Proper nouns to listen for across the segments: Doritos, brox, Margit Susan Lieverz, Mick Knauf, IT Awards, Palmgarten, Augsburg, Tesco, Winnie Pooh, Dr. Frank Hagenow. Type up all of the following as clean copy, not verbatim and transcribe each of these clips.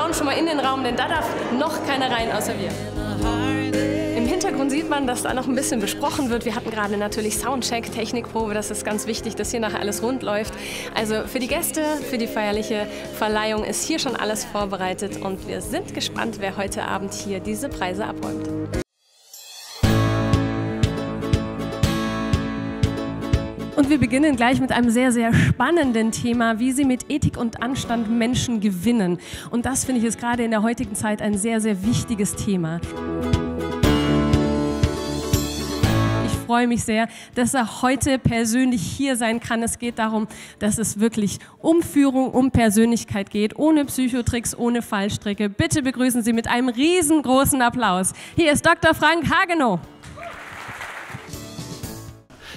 schauen schon mal in den Raum, denn da darf noch keiner rein, außer wir. Im Hintergrund sieht man, dass da noch ein bisschen besprochen wird. Wir hatten gerade natürlich Soundcheck, Technikprobe, das ist ganz wichtig, dass hier nachher alles rund läuft. Also für die Gäste, für die feierliche Verleihung ist hier schon alles vorbereitet und wir sind gespannt, wer heute Abend hier diese Preise abräumt. Und wir beginnen gleich mit einem sehr, sehr spannenden Thema, wie Sie mit Ethik und Anstand Menschen gewinnen. Und das, finde ich, ist gerade in der heutigen Zeit ein sehr, sehr wichtiges Thema. Ich freue mich sehr, dass er heute persönlich hier sein kann. Es geht darum, dass es wirklich um Führung, um Persönlichkeit geht, ohne Psychotricks, ohne Fallstricke. Bitte begrüßen Sie mit einem riesengroßen Applaus. Hier ist Dr. Frank Hagenow.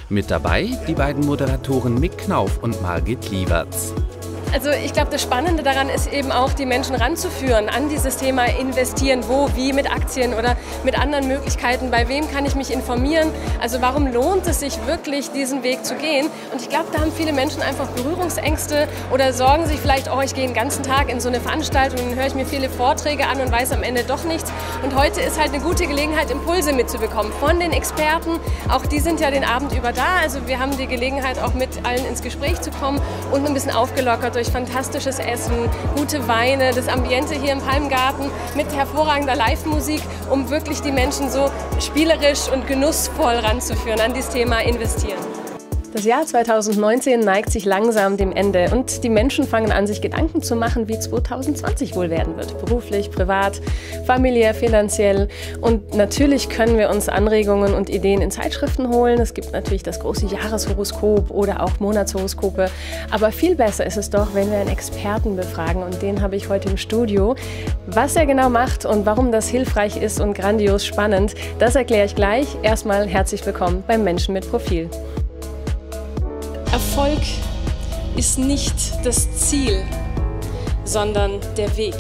Mit dabei die beiden Moderatoren Mick Knauf und Margit Lieverz. Also ich glaube, das Spannende daran ist eben auch, die Menschen ranzuführen an dieses Thema investieren, wo, wie, mit Aktien oder mit anderen Möglichkeiten, bei wem kann ich mich informieren, also warum lohnt es sich wirklich, diesen Weg zu gehen. Und ich glaube, da haben viele Menschen einfach Berührungsängste oder sorgen sich vielleicht, oh, ich gehe den ganzen Tag in so eine Veranstaltung, dann höre ich mir viele Vorträge an und weiß am Ende doch nichts. Und heute ist halt eine gute Gelegenheit, Impulse mitzubekommen von den Experten, auch die sind ja den Abend über da, also wir haben die Gelegenheit, auch mit allen ins Gespräch zu kommen und ein bisschen aufgelockert durch fantastisches Essen, gute Weine, das Ambiente hier im Palmgarten mit hervorragender Live-Musik, um wirklich die Menschen so spielerisch und genussvoll ranzuführen an dieses Thema Investieren. Das Jahr 2019 neigt sich langsam dem Ende und die Menschen fangen an, sich Gedanken zu machen, wie 2020 wohl werden wird. Beruflich, privat, familiär, finanziell. Und natürlich können wir uns Anregungen und Ideen in Zeitschriften holen. Es gibt natürlich das große Jahreshoroskop oder auch Monatshoroskope. Aber viel besser ist es doch, wenn wir einen Experten befragen. Und den habe ich heute im Studio. Was er genau macht und warum das hilfreich ist und grandios spannend, das erkläre ich gleich. Erstmal herzlich willkommen beim Menschen mit Profil. Erfolg ist nicht das Ziel, sondern der Weg.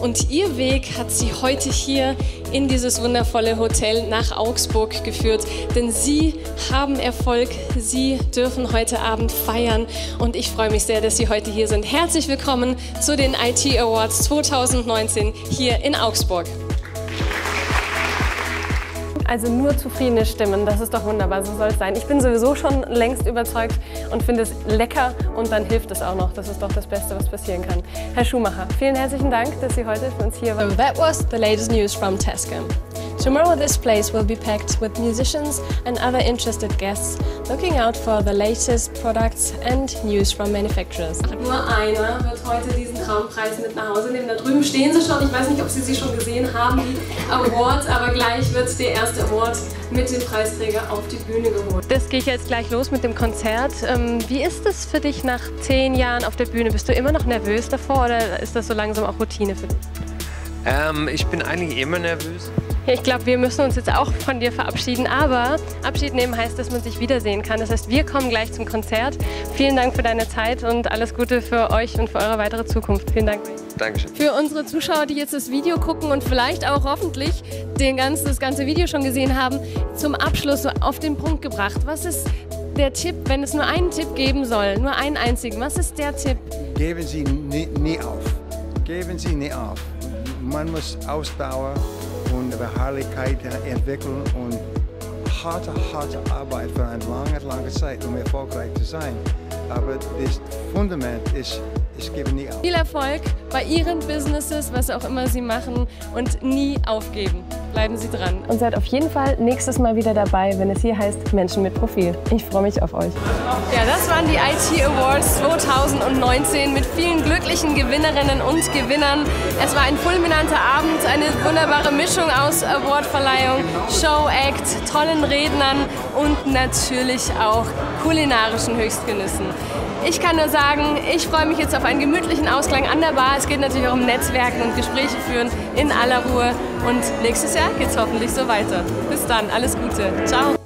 Und ihr Weg hat sie heute hier in dieses wundervolle Hotel nach Augsburg geführt, denn sie haben Erfolg, sie dürfen heute Abend feiern und ich freue mich sehr, dass Sie heute hier sind. Herzlich willkommen zu den IT Awards 2019 hier in Augsburg. Also nur zufriedene Stimmen, das ist doch wunderbar, so soll es sein. Ich bin sowieso schon längst überzeugt und finde es lecker und dann hilft es auch noch. Das ist doch das Beste, was passieren kann. Herr Schumacher, vielen herzlichen Dank, dass Sie heute für uns hier waren. So that was the latest news from Tesco. Tomorrow this place will be packed with musicians and other interested guests looking out for the latest products and news from manufacturers. Nur einer wird heute diesen Traumpreis mit nach Hause nehmen. Da drüben stehen sie schon, ich weiß nicht, ob Sie sie schon gesehen haben, die Awards, aber gleich wird der erste Award mit dem Preisträger auf die Bühne geholt. Das geht jetzt gleich los mit dem Konzert. Wie ist es für dich nach 10 Jahren auf der Bühne? Bist du immer noch nervös davor oder ist das so langsam auch Routine für dich? Ich bin eigentlich immer nervös. Ja, ich glaube, wir müssen uns jetzt auch von dir verabschieden, aber Abschied nehmen heißt, dass man sich wiedersehen kann. Das heißt, wir kommen gleich zum Konzert. Vielen Dank für deine Zeit und alles Gute für euch und für eure weitere Zukunft. Vielen Dank. Dankeschön. Für unsere Zuschauer, die jetzt das Video gucken und vielleicht auch hoffentlich das ganze Video schon gesehen haben, zum Abschluss so auf den Punkt gebracht. Was ist der Tipp, wenn es nur einen Tipp geben soll, nur einen einzigen? Was ist der Tipp? Geben Sie nie auf. Geben Sie nie auf. Man muss Ausdauer und Beharrlichkeit entwickeln und harte Arbeit für eine lange Zeit, um erfolgreich zu sein. Aber das Fundament ist, ich gebe nie auf. Viel Erfolg bei Ihren Businesses, was auch immer Sie machen und nie aufgeben. Bleiben Sie dran. Und seid auf jeden Fall nächstes Mal wieder dabei, wenn es hier heißt Menschen mit Profil. Ich freue mich auf euch. Ja, das waren die IT Awards 2019 mit vielen glücklichen Gewinnerinnen und Gewinnern. Es war ein fulminanter Abend, eine wunderbare Mischung aus Awardverleihung, Show-Act, tollen Rednern und natürlich auch kulinarischen Höchstgenüssen. Ich kann nur sagen, ich freue mich jetzt auf einen gemütlichen Ausklang an der Bar. Es geht natürlich auch um Netzwerken und Gespräche führen in aller Ruhe. Und nächstes Jahr geht es hoffentlich so weiter. Bis dann, alles Gute. Ciao.